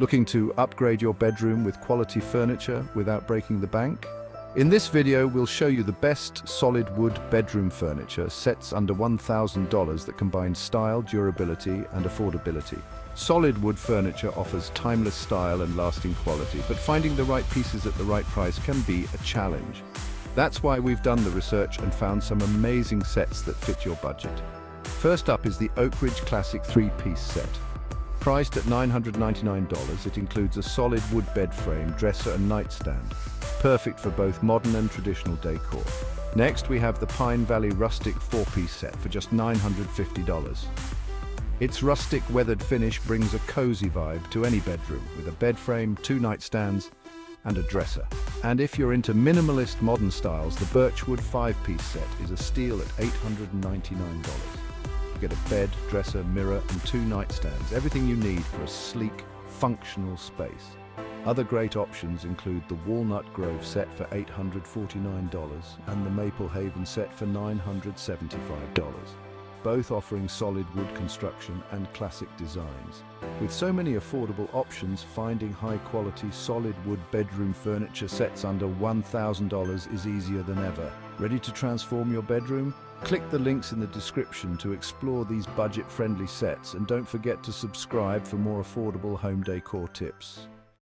Looking to upgrade your bedroom with quality furniture without breaking the bank? In this video, we'll show you the best solid wood bedroom furniture, sets under $1,000 that combine style, durability, and affordability. Solid wood furniture offers timeless style and lasting quality, but finding the right pieces at the right price can be a challenge. That's why we've done the research and found some amazing sets that fit your budget. First up is the Oak Ridge Classic 3-piece set. Priced at $999, it includes a solid wood bed frame, dresser and nightstand, perfect for both modern and traditional decor. Next, we have the Pine Valley Rustic 4-piece set for just $950. Its rustic weathered finish brings a cozy vibe to any bedroom, with a bed frame, two nightstands and a dresser. And if you're into minimalist modern styles, the Birchwood 5-piece set is a steal at $899. Get a bed, dresser, mirror, and two nightstands, everything you need for a sleek, functional space. Other great options include the Walnut Grove set for $849 and the Maple Haven set for $975, both offering solid wood construction and classic designs. With so many affordable options, finding high-quality solid wood bedroom furniture sets under $1,000 is easier than ever. Ready to transform your bedroom? Click the links in the description to explore these budget-friendly sets, and don't forget to subscribe for more affordable home decor tips.